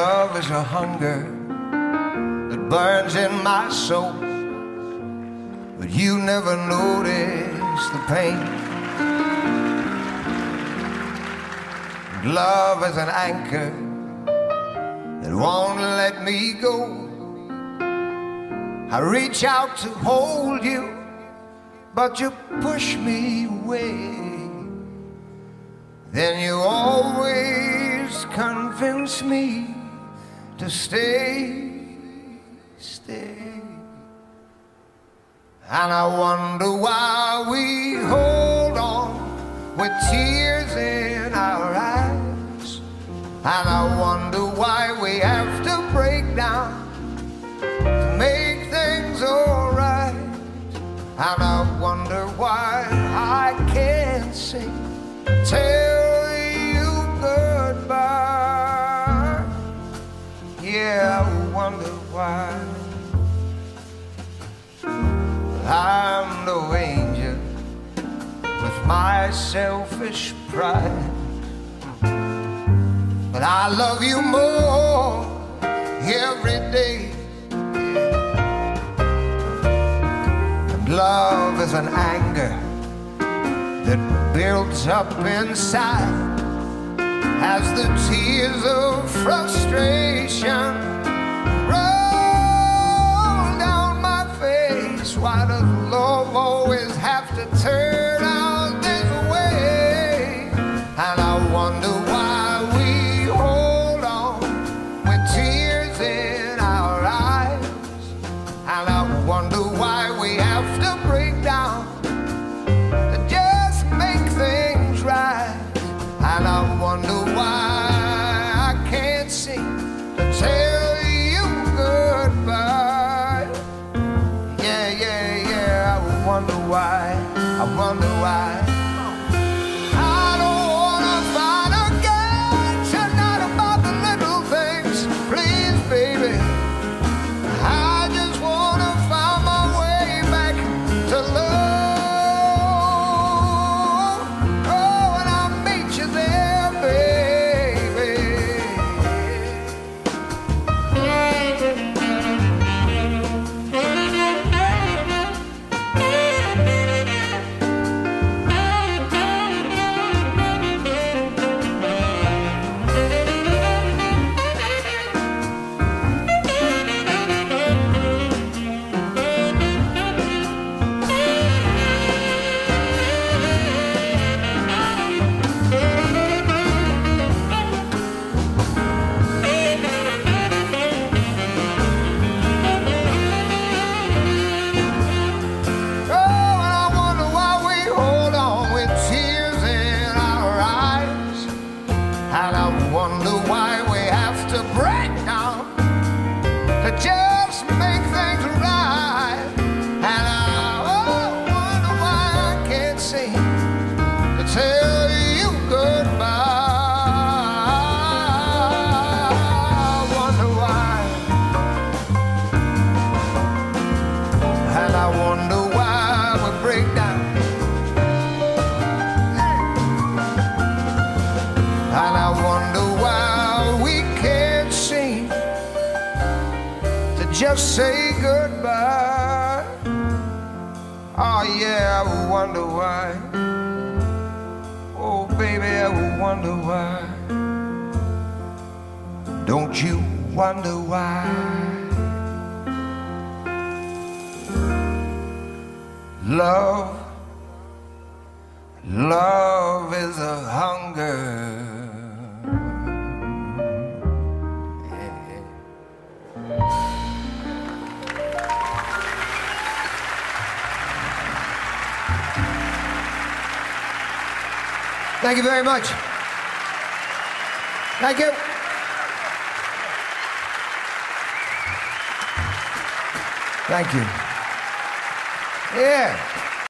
Love is a hunger that burns in my soul, but you never notice the pain. Love is an anchor that won't let me go. I reach out to hold you, but you push me away. Then you always convince me to stay. And I wonder why we hold on with tears in our eyes. And I wonder why we have to break down to make things alright. And I wonder why I can't say tell you goodbye. Yeah, I wonder why. I'm no angel with my selfish pride, but I love you more every day. And love is an anger that builds up inside as the tears of frustration roll down my face. Why does love always have to turn out this way? And I wonder why we hold on with tears in our eyes. And I wonder why we have to break down to just make things right. And I wonder why I can't seem to tell you goodbye. Yeah, yeah, yeah, I wonder why, I wonder why. I don't wanna fight again tonight about the little things, please baby. I just wanna find my way back to love. Oh, and I'll meet you there, baby. Oh, and I wonder why we hold on with tears in our eyes. And I wonder why we have to break down to just make things right. And I wonder why I can't seem to tell you goodbye. I wonder why. And I wonder why break down. And I wonder why we can't seem to just say goodbye. Oh yeah, I wonder why. Oh baby, I wonder why. Don't you wonder why? Love is a hunger. Yeah. Thank you very much. Thank you. Thank you. Yeah.